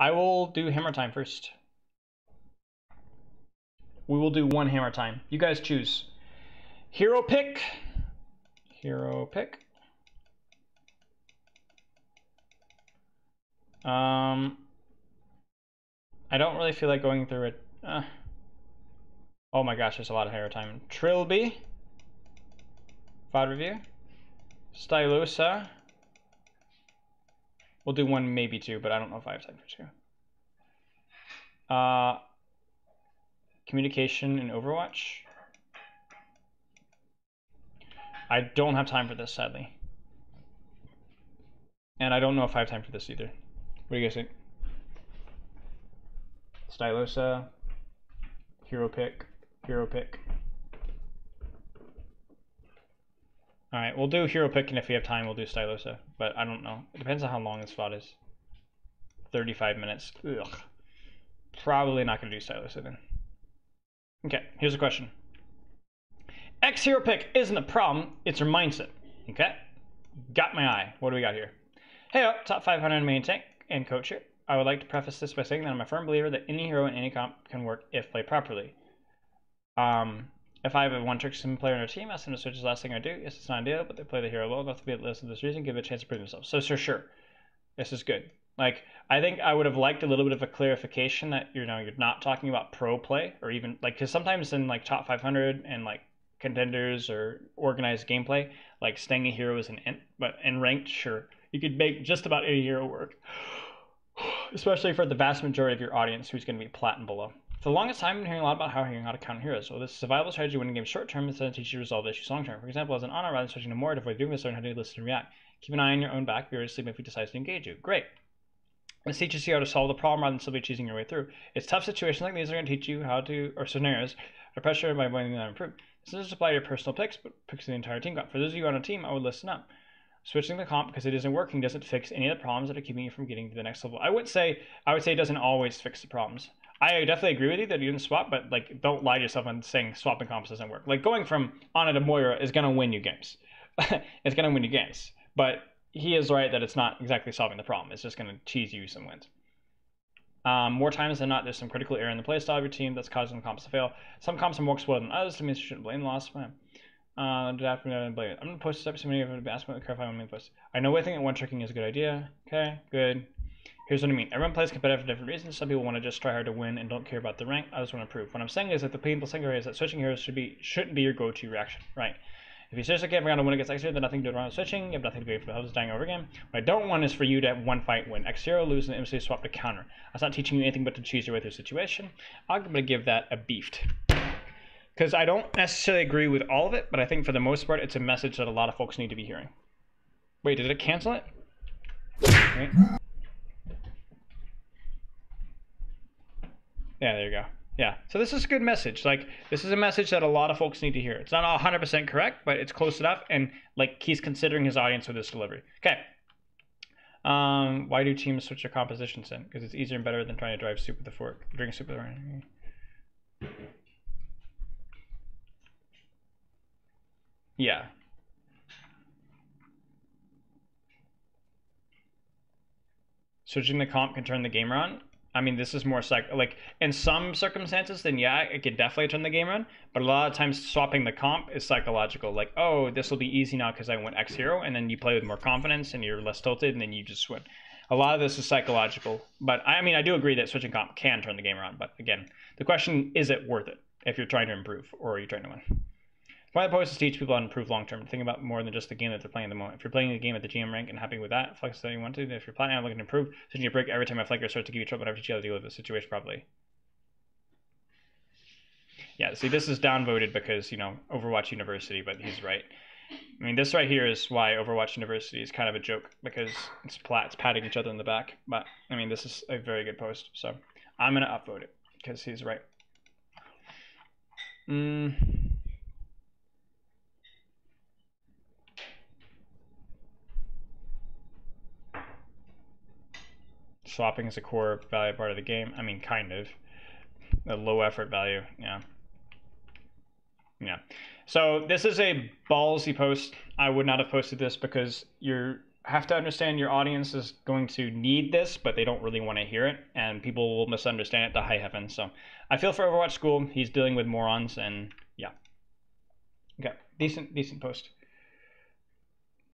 I will do Hammertime first. We will do one Hammertime. You guys choose. Hero pick. Hero pick. I don't really feel like going through it. Oh my gosh, there's a lot of Hammertime. Trilby. VOD review. Stylosa. We'll do one, maybe two, but I don't know if I have time for two. Communication in Overwatch. I don't have time for this, sadly. And I don't know if I have time for this either. What do you guys think? Stylosa. Hero pick. Hero pick. Alright, we'll do hero pick, and if we have time, we'll do Stylosa. But I don't know. It depends on how long this VOD is. 35 minutes. Ugh. Probably not going to do Stylosa then. Okay, here's a question. X hero pick isn't a problem, it's your mindset. Okay? Got my eye. What do we got here? Hey up, top 500 main tank and coach here. I would like to preface this by saying that I'm a firm believer that any hero in any comp can work if played properly. If I have a one-trick sim player on our team, ask them to switch is the last thing I do. Yes, it's not ideal, but they play the hero well enough to be at least for this reason, give it a chance to prove themselves. So, sure. This is good. Like, I think I would have liked a little bit of a clarification that, you know, you're not talking about pro play or even, like, because sometimes in, like, top 500 and, like, contenders or organized gameplay, like, staying a hero is an int, but in ranked, sure. You could make just about any hero work, especially for the vast majority of your audience who's going to be plat and below. For the longest time, I've been hearing a lot about how to counter heroes. So this survival strategy winning games short term instead of teaching you to resolve issues long term. For example, as an Ana, rather than switching to Moira to avoid doing this, learn how to listen and react. Keep an eye on your own back, be ready to sleep if he decides to engage you. Great. This teaches you how to solve the problem rather than simply choosing your way through. It's tough situations like these are going to teach you how to, or scenarios, or pressure by winning them improved. This doesn't apply to your personal picks, but picks in the entire team comp. For those of you on a team, I would listen up. Switching the comp because it isn't working doesn't fix any of the problems that are keeping you from getting to the next level. I would say it doesn't always fix the problems. I definitely agree with you that you didn't swap, but, like, don't lie to yourself on saying swapping comps doesn't work. Like, going from Ana to Moira is going to win you games. It's going to win you games. But he is right that it's not exactly solving the problem. It's just going to cheese you some wins. More times than not, there's some critical error in the playstyle of your team that's causing the comps to fail. Some comps are more exploded than others. That means you shouldn't blame the loss. I'm going to post this up so many of you ask me to clarify my main post. I know I think that one tricking is a good idea. Okay, good. Here's what I mean. Everyone plays competitive for different reasons. Some people want to just try hard to win and don't care about the rank. Others want to improve. What I'm saying is that the painful secondary is that switching heroes shouldn't be your go-to reaction, right? If you seriously can't figure out a win against X-Hero, then nothing to do around switching. You have nothing to gain for the helps dying over again. What I don't want is for you to have one fight win. X-Hero lose and the MC swap to counter. That's not teaching you anything but to choose your way through the situation. I'm going to give that a beefed. Because I don't necessarily agree with all of it, but I think for the most part, it's a message that a lot of folks need to be hearing. Wait, did it cancel it? Wait. Yeah, there you go. Yeah, so this is a good message. Like, this is a message that a lot of folks need to hear. It's not 100% correct, but it's close enough, and, like, he's considering his audience with this delivery. Okay. Why do teams switch their compositions in? Because it's easier and better than trying to drive soup with a fork. Drink soup with a fork. Yeah. Switching the comp can turn the game around. I mean, this is more like in some circumstances, then yeah, it could definitely turn the game around. But a lot of times swapping the comp is psychological. Like, oh, this will be easy now because I went X hero. And then you play with more confidence and you're less tilted and then you just win. A lot of this is psychological. But I mean, I do agree that switching comp can turn the game around. But again, the question, is it worth it if you're trying to improve or you're trying to win? Why the post is teach people how to improve long-term. Think about more than just the game that they're playing at the moment. If you're playing the game at the GM rank and happy with that, flex that you want to. If you're planning on looking to improve, since you break every time a flanker starts to give you trouble, and I teach you how to deal with the situation properly. Yeah, see, this is downvoted because, you know, Overwatch University, but he's right. I mean, this right here is why Overwatch University is kind of a joke, because it's plats patting each other in the back. But, I mean, this is a very good post, so I'm going to upvote it because he's right. Swapping is a core value part of the game. I mean, kind of. A low effort value, yeah. Yeah. So this is a ballsy post. I would not have posted this because you're have to understand your audience is going to need this, but they don't really want to hear it, and people will misunderstand it to high heaven. So I feel for Overwatch School. He's dealing with morons, and yeah. Okay, decent post.